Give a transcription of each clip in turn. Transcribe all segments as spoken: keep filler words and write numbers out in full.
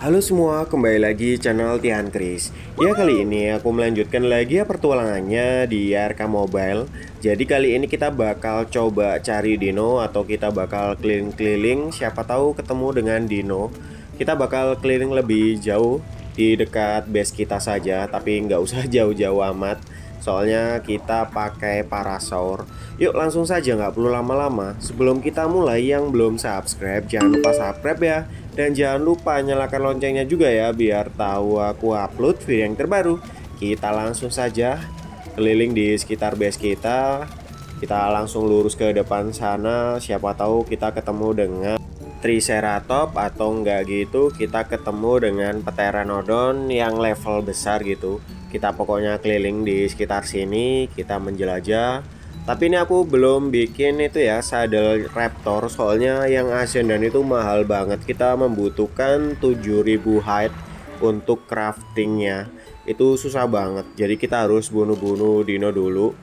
Halo semua, kembali lagi channel Tian Chriss. Ya, kali ini aku melanjutkan lagi ya pertualangannya di Ark Mobile. Jadi kali ini kita bakal coba cari Dino, atau kita bakal keliling-keliling, siapa tahu ketemu dengan Dino. Kita bakal keliling lebih jauh di dekat base kita saja, tapi nggak usah jauh-jauh amat, soalnya kita pakai parasaur. Yuk langsung saja, nggak perlu lama-lama. Sebelum kita mulai, yang belum subscribe jangan lupa subscribe ya. Dan jangan lupa nyalakan loncengnya juga ya, biar tahu aku upload video yang terbaru. Kita langsung saja keliling di sekitar base kita. Kita langsung lurus ke depan sana, siapa tahu kita ketemu dengan Triceratops, atau enggak gitu kita ketemu dengan Pteranodon yang level besar gitu. Kita pokoknya keliling di sekitar sini, kita menjelajah. Tapi ini aku belum bikin itu ya, saddle raptor, soalnya yang ascendant itu mahal banget. Kita membutuhkan tujuh ribu hide untuk craftingnya, itu susah banget. Jadi kita harus bunuh-bunuh dino dulu.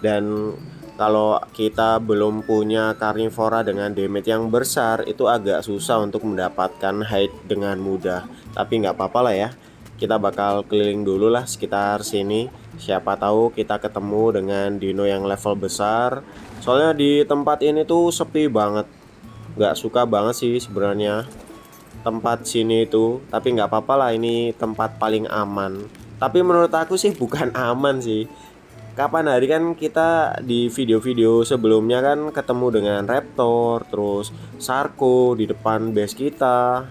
Dan kalau kita belum punya karnivora dengan damage yang besar, itu agak susah untuk mendapatkan hide dengan mudah. Tapi nggak apa-apa lah ya, kita bakal keliling dulu lah sekitar sini. Siapa tahu kita ketemu dengan dino yang level besar. Soalnya di tempat ini tuh sepi banget. Gak suka banget sih sebenarnya tempat sini itu. Tapi gak apa-apa lah, ini tempat paling aman. Tapi menurut aku sih bukan aman sih. Kapan hari kan kita di video-video sebelumnya kan ketemu dengan raptor, terus sarko di depan base kita.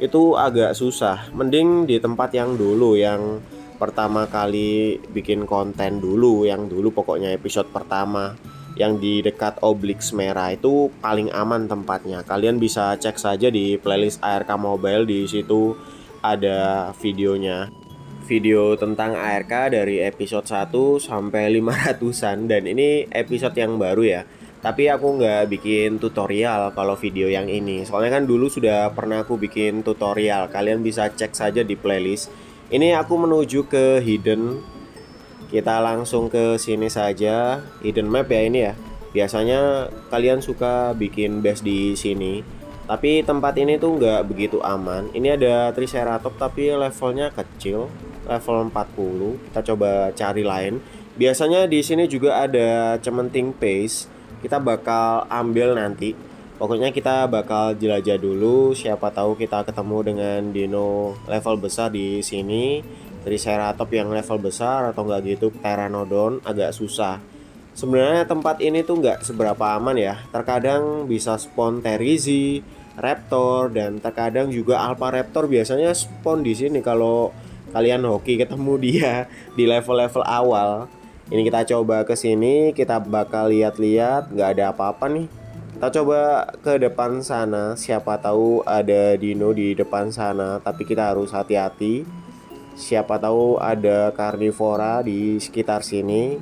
Itu agak susah. Mending di tempat yang dulu, yang pertama kali bikin konten dulu, yang dulu pokoknya episode pertama yang di dekat obliks merah itu paling aman tempatnya. Kalian bisa cek saja di playlist A R K Mobile, di situ ada videonya. Video tentang A R K dari episode satu sampai lima ratusan, dan ini episode yang baru ya. Tapi aku nggak bikin tutorial kalau video yang ini, soalnya kan dulu sudah pernah aku bikin tutorial. Kalian bisa cek saja di playlist. Ini aku menuju ke hidden. Kita langsung ke sini saja, hidden map ya ini ya. Biasanya kalian suka bikin base di sini, tapi tempat ini tuh nggak begitu aman. Ini ada Triceratops tapi levelnya kecil, level empat puluh. Kita coba cari lain. Biasanya di sini juga ada cementing paste. Kita bakal ambil nanti. Pokoknya kita bakal jelajah dulu, siapa tahu kita ketemu dengan dino level besar di sini. Triceratops yang level besar, atau nggak gitu Pteranodon, agak susah. Sebenarnya tempat ini tuh nggak seberapa aman ya. Terkadang bisa spawn Terizi raptor, dan terkadang juga alpha raptor biasanya spawn di sini kalau kalian hoki ketemu dia di level-level awal. Ini kita coba ke sini, kita bakal lihat-lihat, nggak ada apa-apa nih. Kita coba ke depan sana, siapa tahu ada dino di depan sana, tapi kita harus hati-hati. Siapa tahu ada karnivora di sekitar sini.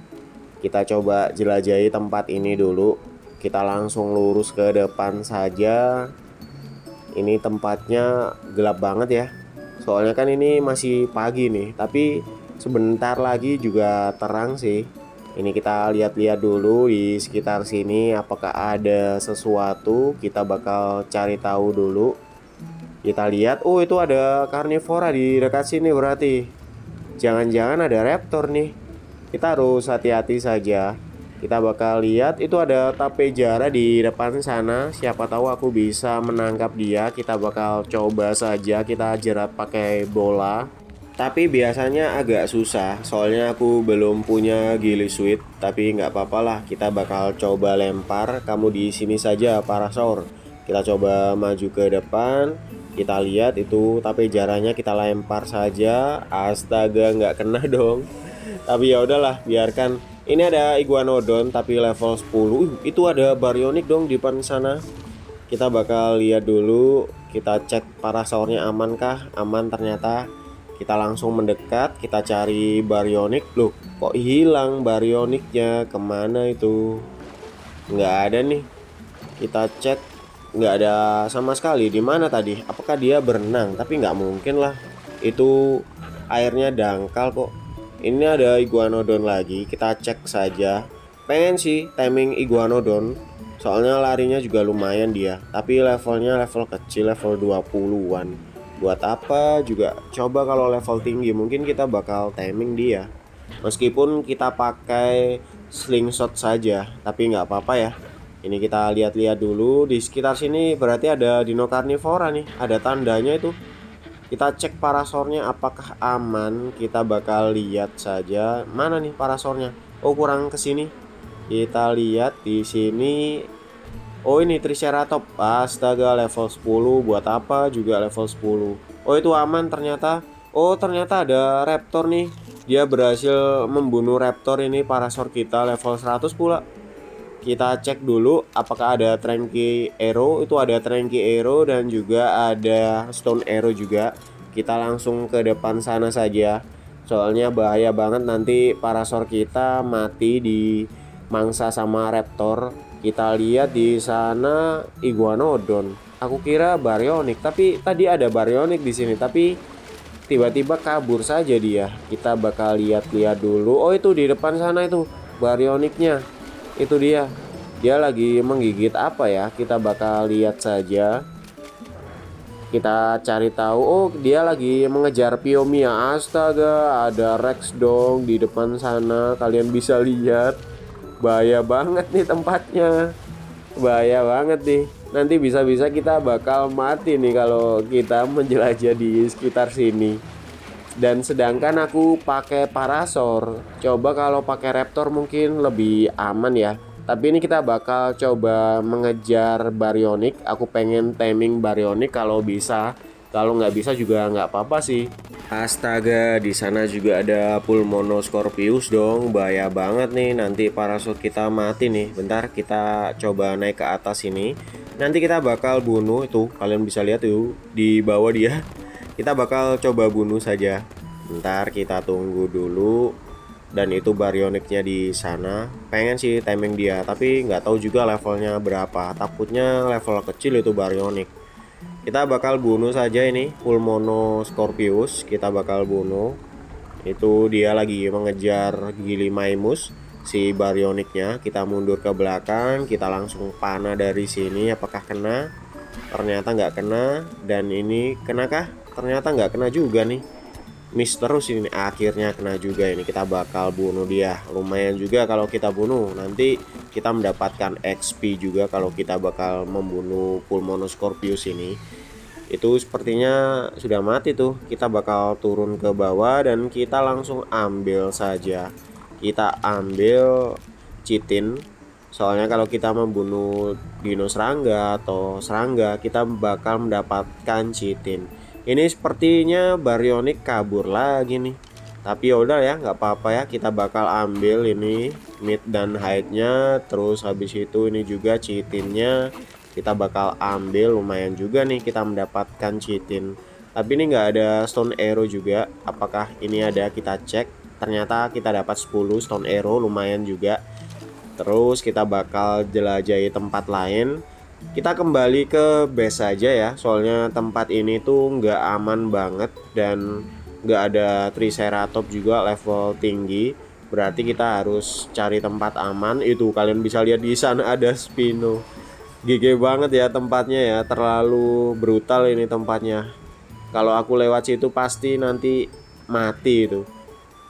Kita coba jelajahi tempat ini dulu. Kita langsung lurus ke depan saja. Ini tempatnya gelap banget ya, soalnya kan ini masih pagi nih, tapi sebentar lagi juga terang sih. Ini kita lihat-lihat dulu di sekitar sini, apakah ada sesuatu. Kita bakal cari tahu dulu. Kita lihat, oh itu ada karnivora di dekat sini berarti. Jangan-jangan ada raptor nih. Kita harus hati-hati saja. Kita bakal lihat, itu ada tapejara di depan sana. Siapa tahu aku bisa menangkap dia. Kita bakal coba saja, kita jerat pakai bola. Tapi biasanya agak susah, soalnya aku belum punya gilly suit. Tapi nggak apa-apa lah, kita bakal coba lempar. Kamu di sini saja, parasaur. Kita coba maju ke depan. Kita lihat itu, tapi jaranya kita lempar saja. Astaga, nggak kena dong. Tapi ya udahlah, biarkan. Ini ada iguanodon, tapi level sepuluh. Uh, itu ada baryonyx dong di depan sana. Kita bakal lihat dulu. Kita cek parasaurnya amankah? Aman ternyata. Kita langsung mendekat, kita cari baryonyx. Loh, kok hilang baryonyxnya, kemana itu? Nggak ada nih. Kita cek, nggak ada sama sekali. Di mana tadi? Apakah dia berenang? Tapi nggak mungkin lah, itu airnya dangkal kok. Ini ada iguanodon lagi, kita cek saja. Pengen sih timing iguanodon, soalnya larinya juga lumayan dia. Tapi levelnya level kecil, level dua puluhan. buat apa juga. Coba kalau level tinggi mungkin kita bakal timing dia, meskipun kita pakai slingshot saja, tapi nggak apa-apa ya. Ini kita lihat-lihat dulu di sekitar sini, berarti ada dino karnivora nih, ada tandanya itu. Kita cek parasaurnya apakah aman, kita bakal lihat saja. Mana nih parasaurnya? Oh, kurang ke sini. Kita lihat di sini. Oh, ini Triceratops. Astaga, level sepuluh, buat apa juga level sepuluh. Oh, itu aman ternyata. Oh, ternyata ada raptor nih. Dia berhasil membunuh raptor ini, parasaur kita level seratus pula. Kita cek dulu apakah ada Tranq Arrow. Itu ada Tranq Arrow dan juga ada Stone Arrow juga. Kita langsung ke depan sana saja, soalnya bahaya banget nanti parasaur kita mati di mangsa sama raptor. Kita lihat di sana iguanodon. Aku kira baryonyx, tapi tadi ada baryonyx di sini, tapi tiba-tiba kabur saja dia. Kita bakal lihat-lihat dulu. Oh, itu di depan sana itu baryonyxnya. Itu dia. Dia lagi menggigit apa ya? Kita bakal lihat saja. Kita cari tahu. Oh, dia lagi mengejar piumia. Astaga, ada rex dong di depan sana. Kalian bisa lihat. Bahaya banget nih tempatnya, bahaya banget nih. Nanti bisa-bisa kita bakal mati nih kalau kita menjelajah di sekitar sini. Dan sedangkan aku pakai parasaur. Coba kalau pakai raptor mungkin lebih aman ya. Tapi ini kita bakal coba mengejar baryonyx. Aku pengen taming baryonyx kalau bisa. Kalau nggak bisa juga nggak apa-apa sih. Astaga, di sana juga ada Pulmonoscorpius dong. Bahaya banget nih, nanti parasaur kita mati nih. Bentar, kita coba naik ke atas ini. Nanti kita bakal bunuh itu. Kalian bisa lihat tuh di bawah dia. Kita bakal coba bunuh saja. Bentar, kita tunggu dulu. Dan itu baryonyxnya di sana. Pengen sih timing dia, tapi nggak tahu juga levelnya berapa. Takutnya level kecil itu baryonyx. Kita bakal bunuh saja ini Pulmonoscorpius. Kita bakal bunuh. Itu dia lagi mengejar Gallimimus, si baryonyxnya. Kita mundur ke belakang. Kita langsung panah dari sini. Apakah kena? Ternyata nggak kena. Dan ini kenakah? Ternyata nggak kena juga nih. Miss terus ini. Akhirnya kena juga ini. Kita bakal bunuh dia. Lumayan juga kalau kita bunuh. Nanti kita mendapatkan X P juga kalau kita bakal membunuh Pulmonoscorpius ini. Itu sepertinya sudah mati tuh. Kita bakal turun ke bawah dan kita langsung ambil saja. Kita ambil Chitin. Soalnya kalau kita membunuh dino serangga atau serangga, kita bakal mendapatkan Chitin. Ini sepertinya baryonyx kabur lagi nih. Tapi yaudah ya, nggak apa-apa ya. Kita bakal ambil ini mid dan hide-nya. Terus habis itu ini juga chitinnya kita bakal ambil. Lumayan juga nih kita mendapatkan chitin. Tapi ini nggak ada stone arrow juga. Apakah ini ada? Kita cek. Ternyata kita dapat sepuluh stone arrow. Lumayan juga. Terus kita bakal jelajahi tempat lain. Kita kembali ke base aja ya. Soalnya tempat ini tuh nggak aman banget. Dan nggak ada Triceratops juga level tinggi, berarti kita harus cari tempat aman. Itu kalian bisa lihat di sana ada Spino. G G banget ya tempatnya ya, terlalu brutal ini tempatnya. Kalau aku lewat situ pasti nanti mati itu.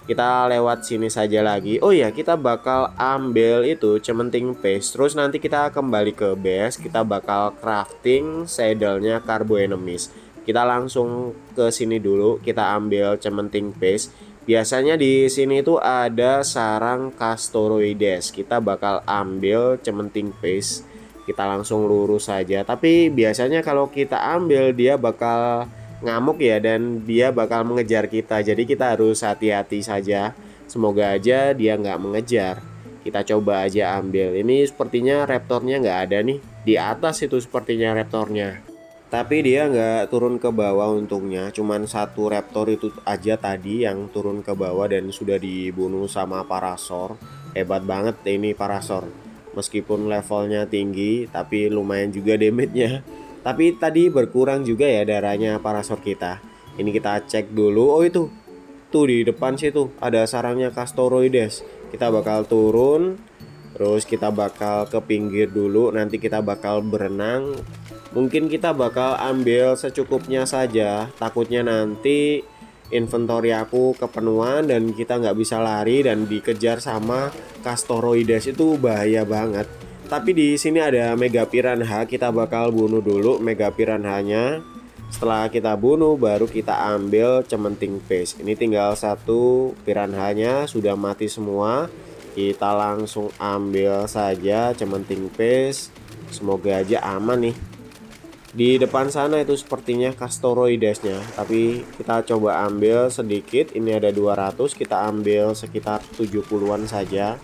Kita lewat sini saja lagi. Oh ya, kita bakal ambil itu cementing paste. Terus nanti kita kembali ke base, kita bakal crafting saddle-nya Carbonemys. Kita langsung ke sini dulu, kita ambil cementing paste. Biasanya di sini itu ada sarang castoroides. Kita bakal ambil cementing paste. Kita langsung lurus saja. Tapi biasanya kalau kita ambil dia bakal ngamuk ya, dan dia bakal mengejar kita. Jadi kita harus hati-hati saja. Semoga aja dia nggak mengejar. Kita coba aja ambil. Ini sepertinya raptornya nggak ada nih. Di atas itu sepertinya raptornya. Tapi dia nggak turun ke bawah untungnya. Cuman satu raptor itu aja tadi yang turun ke bawah dan sudah dibunuh sama parasaur. Hebat banget ini parasaur. Meskipun levelnya tinggi, tapi lumayan juga damage-nya. Tapi tadi berkurang juga ya darahnya parasaur kita. Ini kita cek dulu. Oh itu, tuh di depan situ ada sarangnya castoroides. Kita bakal turun. Terus kita bakal ke pinggir dulu. Nanti kita bakal berenang. mungkin kita bakal ambil secukupnya saja, takutnya nanti inventory aku kepenuhan dan kita nggak bisa lari dan dikejar sama castoroides, itu bahaya banget. Tapi di sini ada mega piranha, kita bakal bunuh dulu mega piranhanya. Setelah kita bunuh baru kita ambil cementing paste. Ini tinggal satu piranhanya, sudah mati semua. Kita langsung ambil saja cementing paste. Semoga aja aman nih. Di depan sana itu sepertinya castoroidesnya, tapi kita coba ambil sedikit. Ini ada dua ratus, kita ambil sekitar tujuh puluhan saja.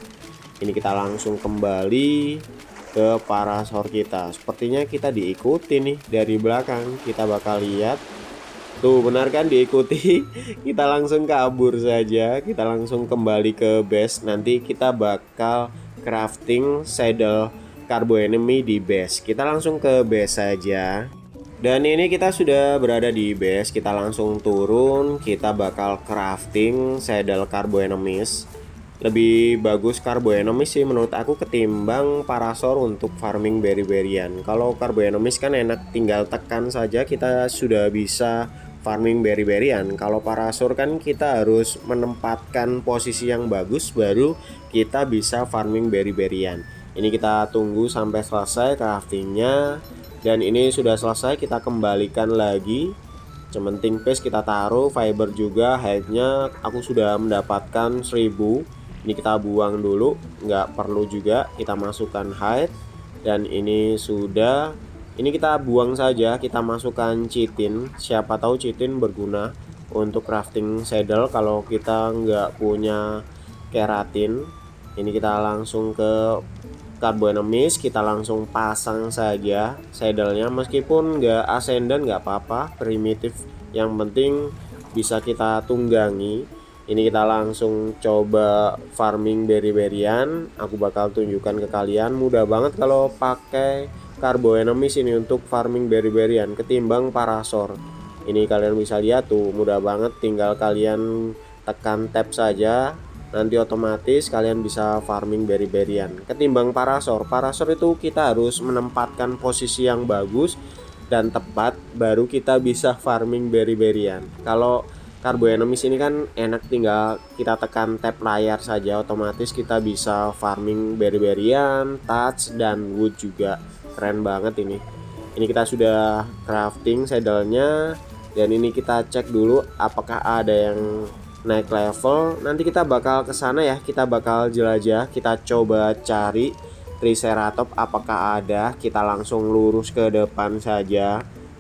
Ini kita langsung kembali ke parasaur kita. Sepertinya kita diikuti nih dari belakang. Kita bakal lihat. Tuh, benar kan diikuti? Kita langsung kabur saja. Kita langsung kembali ke base. Nanti kita bakal crafting saddle Carbonemys di base. Kita langsung ke base saja. Dan ini kita sudah berada di base. Kita langsung turun. Kita bakal crafting saddle Carbonemys. Lebih bagus Carbonemys sih menurut aku ketimbang parasaur untuk farming berry-berryan. Kalau Carbonemys kan enak, tinggal tekan saja kita sudah bisa farming berry-berryan. Kalau parasaur kan kita harus menempatkan posisi yang bagus baru kita bisa farming berry-berryan. Ini kita tunggu sampai selesai craftingnya. Dan ini sudah selesai, kita kembalikan lagi. Cementing paste kita taruh, fiber juga, hide-nya aku sudah mendapatkan seribu. Ini kita buang dulu, nggak perlu juga. Kita masukkan hide. Dan ini sudah. Ini kita buang saja. Kita masukkan chitin. Siapa tahu chitin berguna untuk crafting saddle kalau kita nggak punya keratin. Ini kita langsung ke Carbonemys. Kita langsung pasang saja saddlenya. Meskipun nggak ascendant nggak apa-apa, primitif. Yang penting bisa kita tunggangi. Ini kita langsung coba farming berry-berryan. Aku bakal tunjukkan ke kalian. Mudah banget kalau pakai Carbonemys ini untuk farming berry-berryan ketimbang parasaur. Ini kalian bisa lihat tuh, mudah banget, tinggal kalian tekan tab saja. Nanti otomatis kalian bisa farming berry-berryan ketimbang parasaur. Parasaur itu kita harus menempatkan posisi yang bagus dan tepat baru kita bisa farming berry-berryan. Kalau Carbonemys ini kan enak, tinggal kita tekan tab layar saja, otomatis kita bisa farming berry-berryan, touch, dan wood juga. Keren banget ini. Ini kita sudah crafting saddlenya. Dan ini kita cek dulu apakah ada yang naik level. Nanti kita bakal kesana ya, kita bakal jelajah. Kita coba cari Triceratops apakah ada. Kita langsung lurus ke depan saja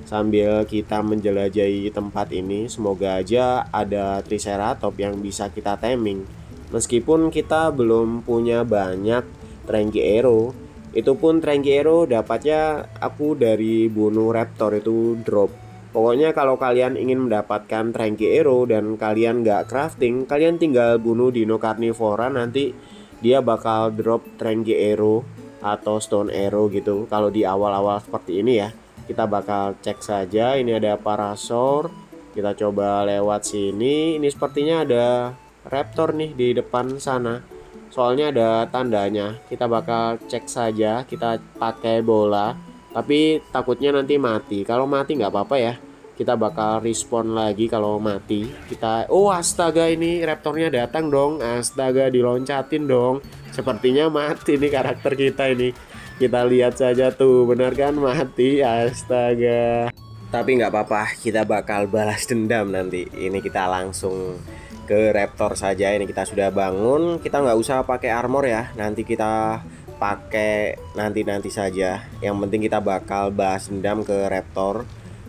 sambil kita menjelajahi tempat ini. Semoga aja ada Triceratops yang bisa kita taming. Meskipun kita belum punya banyak Tranq Arrow, itu pun Tranq Arrow dapatnya aku dari bunuh raptor itu drop. Pokoknya kalau kalian ingin mendapatkan Tranq Arrow dan kalian nggak crafting, kalian tinggal bunuh Dino karnivora, nanti dia bakal drop Tranq Arrow atau Stone Arrow gitu. Kalau di awal-awal seperti ini ya. Kita bakal cek saja. Ini ada parasaur. Kita coba lewat sini. Ini sepertinya ada raptor nih di depan sana. Soalnya ada tandanya. Kita bakal cek saja. Kita pakai bola. Tapi takutnya nanti mati. Kalau mati nggak apa-apa ya. Kita bakal respon lagi kalau mati. Kita, oh astaga, ini raptornya datang dong. Astaga, diloncatin dong. Sepertinya mati nih karakter kita ini. Kita lihat saja tuh, benar kan mati, astaga. Tapi nggak apa-apa, kita bakal balas dendam nanti. Ini kita langsung ke raptor saja. Ini kita sudah bangun, kita nggak usah pakai armor ya. Nanti kita pakai nanti-nanti saja. Yang penting kita bakal balas dendam ke raptor.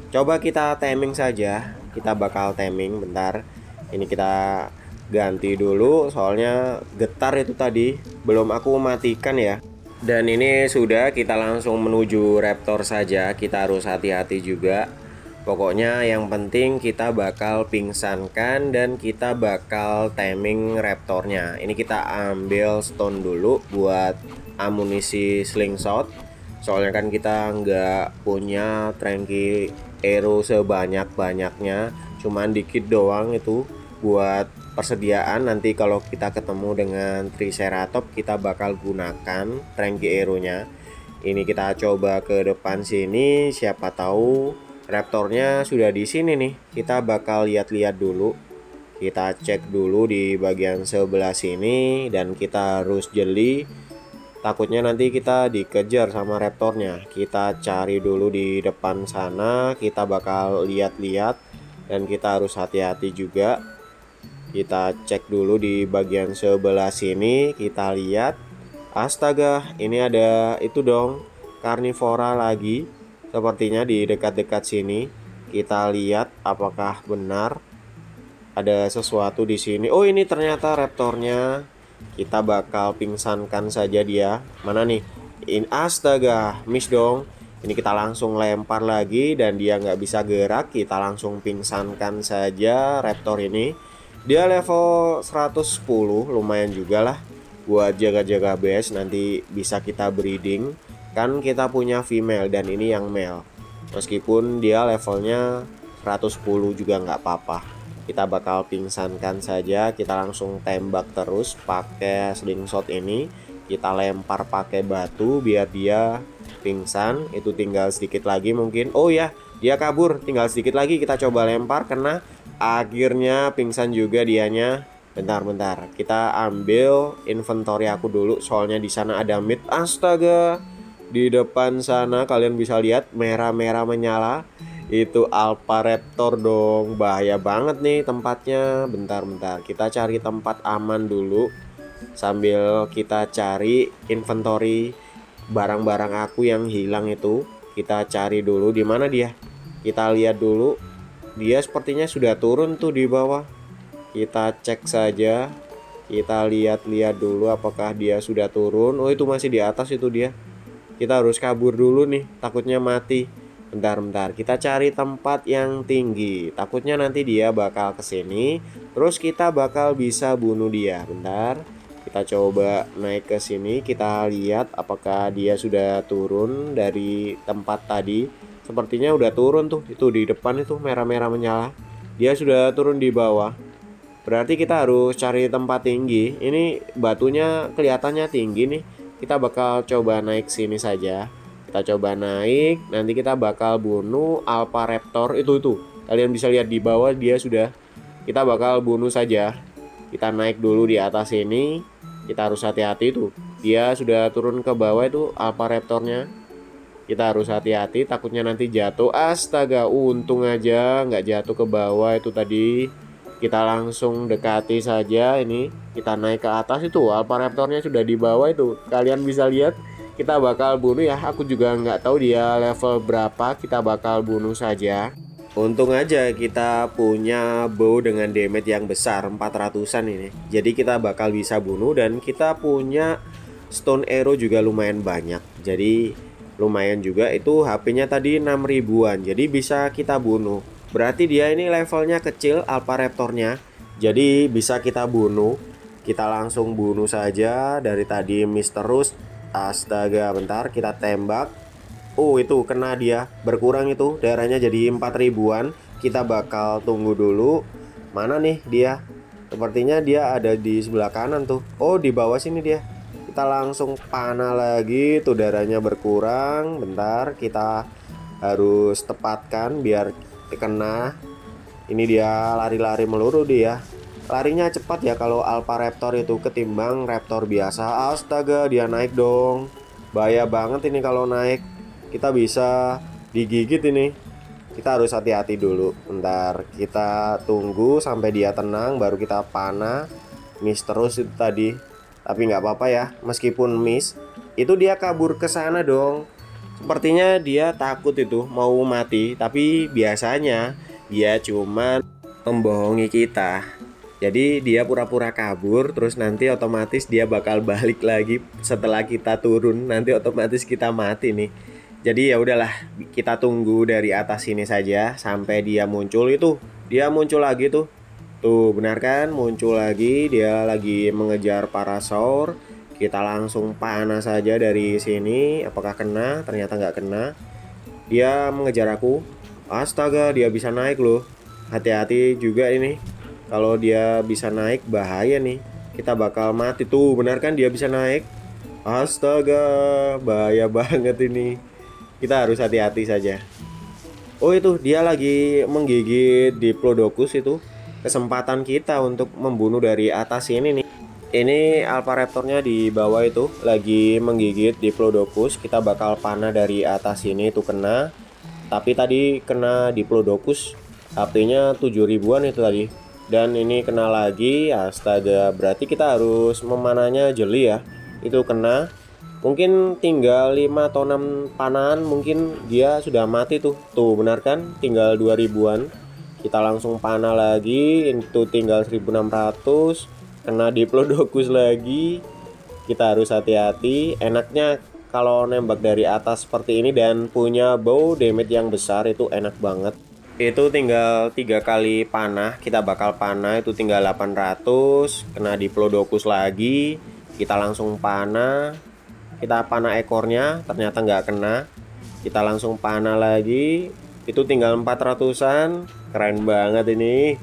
Coba kita taming saja. Kita bakal taming bentar. Ini kita ganti dulu, soalnya getar itu tadi belum aku matikan ya. Dan ini sudah, kita langsung menuju raptor saja. Kita harus hati-hati juga. Pokoknya yang penting kita bakal pingsankan dan kita bakal taming raptornya. Ini kita ambil stone dulu buat amunisi slingshot. Soalnya kan kita nggak punya Tranq Arrow sebanyak-banyaknya. Cuman dikit doang itu buat persediaan. Nanti kalau kita ketemu dengan Triceratops, kita bakal gunakan Tranq Arrow-nya. Ini kita coba ke depan sini, siapa tahu raptornya sudah di sini nih. Kita bakal lihat-lihat dulu. Kita cek dulu di bagian sebelah sini dan kita harus jeli. Takutnya nanti kita dikejar sama raptornya. Kita cari dulu di depan sana, kita bakal lihat-lihat dan kita harus hati-hati juga. Kita cek dulu di bagian sebelah sini, kita lihat. Astaga, ini ada itu dong, karnivora lagi. Sepertinya di dekat-dekat sini. Kita lihat apakah benar ada sesuatu di sini. Oh, ini ternyata raptornya. Kita bakal pingsankan saja dia. Mana nih? In astaga, miss dong. Ini kita langsung lempar lagi dan dia nggak bisa gerak. Kita langsung pingsankan saja raptor ini. Dia level seratus sepuluh, lumayan juga lah buat jaga-jaga base. Nanti bisa kita breeding. Kan kita punya female dan ini yang male. Meskipun dia levelnya seratus sepuluh juga nggak apa-apa. Kita bakal pingsankan saja. Kita langsung tembak terus pakai slingshot ini. Kita lempar pakai batu biar dia pingsan. Itu tinggal sedikit lagi mungkin. Oh ya, dia kabur. Tinggal sedikit lagi kita coba lempar, kena. Akhirnya pingsan juga dianya. Bentar-bentar, kita ambil inventory aku dulu. Soalnya di sana ada meat. Astaga, di depan sana kalian bisa lihat merah-merah menyala. Itu alpha raptor dong. Bahaya banget nih tempatnya. Bentar-bentar, kita cari tempat aman dulu sambil kita cari inventory barang-barang aku yang hilang itu. Kita cari dulu di mana dia. Kita lihat dulu. Dia sepertinya sudah turun tuh di bawah. Kita cek saja. Kita lihat-lihat dulu apakah dia sudah turun. Oh, itu masih di atas itu dia. Kita harus kabur dulu nih, takutnya mati. Bentar-bentar, kita cari tempat yang tinggi. Takutnya nanti dia bakal kesini, terus kita bakal bisa bunuh dia. Bentar, kita coba naik ke sini. Kita lihat apakah dia sudah turun dari tempat tadi. Sepertinya udah turun tuh. Itu di depan itu merah-merah menyala. Dia sudah turun di bawah. Berarti kita harus cari tempat tinggi. Ini batunya kelihatannya tinggi nih. Kita bakal coba naik sini saja. Kita coba naik, nanti kita bakal bunuh alpha raptor itu itu. Kalian bisa lihat di bawah dia sudah. Kita bakal bunuh saja. Kita naik dulu di atas ini. Kita harus hati-hati tuh. Dia sudah turun ke bawah itu alpha raptornya. Kita harus hati-hati, takutnya nanti jatuh. Astaga, untung aja nggak jatuh ke bawah itu tadi. Kita langsung dekati saja ini. Kita naik ke atas itu. Alpha raptornya sudah di bawah itu. Kalian bisa lihat. Kita bakal bunuh ya. Aku juga nggak tahu dia level berapa. Kita bakal bunuh saja. Untung aja kita punya bow dengan damage yang besar, empat ratusan ini. Jadi kita bakal bisa bunuh. Dan kita punya stone arrow juga lumayan banyak. Jadi lumayan juga. Itu H P-nya tadi enam ribuan. Jadi bisa kita bunuh. Berarti dia ini levelnya kecil alpha raptornya. Jadi bisa kita bunuh. Kita langsung bunuh saja. Dari tadi miss terus. Astaga, bentar kita tembak. Oh, itu kena dia. Berkurang itu daerahnya jadi empat ribuan. Kita bakal tunggu dulu. Mana nih dia? Sepertinya dia ada di sebelah kanan tuh. Oh, di bawah sini dia. Kita langsung panah lagi. Tuh daerahnya berkurang. Bentar, kita harus tepatkan biar kena. Ini dia lari-lari meluru dia. Larinya cepat ya kalau alpha raptor itu ketimbang raptor biasa. Astaga, dia naik dong. Bahaya banget ini kalau naik. Kita bisa digigit ini. Kita harus hati-hati dulu. Bentar, kita tunggu sampai dia tenang baru kita panah. Miss terus itu tadi. Tapi nggak apa-apa ya, meskipun miss. Itu dia kabur ke sana dong. Sepertinya dia takut itu mau mati. Tapi biasanya dia cuman membohongi kita. Jadi dia pura-pura kabur, terus nanti otomatis dia bakal balik lagi setelah kita turun. Nanti otomatis kita mati nih. Jadi ya udahlah, kita tunggu dari atas sini saja sampai dia muncul itu. Dia muncul lagi tuh. Tuh, benar kan? Muncul lagi, dia lagi mengejar parasaur. Kita langsung panah saja dari sini. Apakah kena? Ternyata nggak kena. Dia mengejar aku. Astaga, dia bisa naik loh. Hati-hati juga ini. Kalau dia bisa naik bahaya nih. Kita bakal mati tuh. Benar kan dia bisa naik. Astaga, bahaya banget ini. Kita harus hati-hati saja. Oh itu dia lagi menggigit Diplodocus itu. Kesempatan kita untuk membunuh dari atas ini nih. Ini alpha raptornya di bawah itu lagi menggigit Diplodocus. Kita bakal panah dari atas ini, itu kena. Tapi tadi kena Diplodocus H P-nya tujuh ribuan itu tadi. Dan ini kena lagi. Astaga, berarti kita harus memanahnya jeli ya. Itu kena. Mungkin tinggal lima atau enam panahan, mungkin dia sudah mati tuh. Tuh benar kan, tinggal dua ribuan. Kita langsung panah lagi. Itu tinggal seribu enam ratus. Kena Diplodocus lagi. Kita harus hati-hati. Enaknya kalau nembak dari atas seperti ini dan punya bow damage yang besar, itu enak banget. Itu tinggal tiga kali panah. Kita bakal panah itu tinggal delapan ratus. Kena Diplodocus lagi. Kita langsung panah. Kita panah ekornya, ternyata nggak kena. Kita langsung panah lagi. Itu tinggal empat ratusan. Keren banget ini.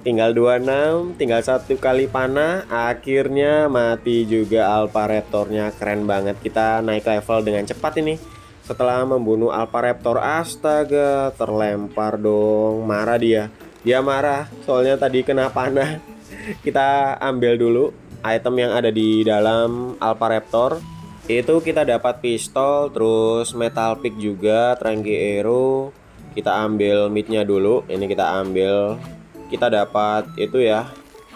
Tinggal dua puluh enam. Tinggal satu kali panah. Akhirnya mati juga alpha raptornya. Keren banget. Kita naik level dengan cepat ini setelah membunuh alpha raptor. Astaga, terlempar dong. Marah dia. Dia marah soalnya tadi kena panah. Kita ambil dulu item yang ada di dalam alpha raptor. Itu kita dapat pistol, terus metal pick juga, Tranq Arrow. Kita ambil midnya dulu. Ini kita ambil. Kita dapat itu ya,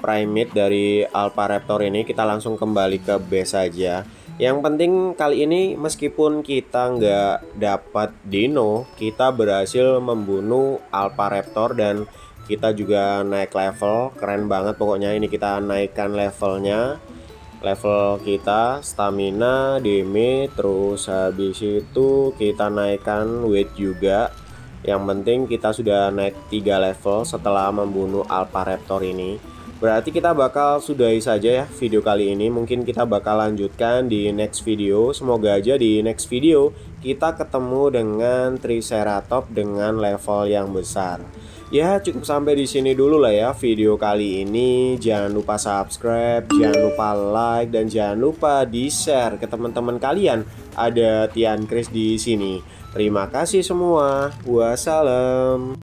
primate dari alpha raptor ini. Kita langsung kembali ke base saja. Yang penting kali ini meskipun kita nggak dapat dino, kita berhasil membunuh alpha raptor dan kita juga naik level. Keren banget pokoknya. Ini kita naikkan levelnya. Level kita, stamina, damage, terus habis itu kita naikkan weight juga. Yang penting kita sudah naik tiga level setelah membunuh alpha raptor ini. Berarti kita bakal sudahi saja ya video kali ini. Mungkin kita bakal lanjutkan di next video. Semoga aja di next video kita ketemu dengan Triceratops dengan level yang besar. Ya cukup sampai di sini dulu lah ya video kali ini. Jangan lupa subscribe, jangan lupa like, dan jangan lupa di share ke teman-teman kalian. Ada Tian Chriss di sini. Terima kasih semua. Wassalam.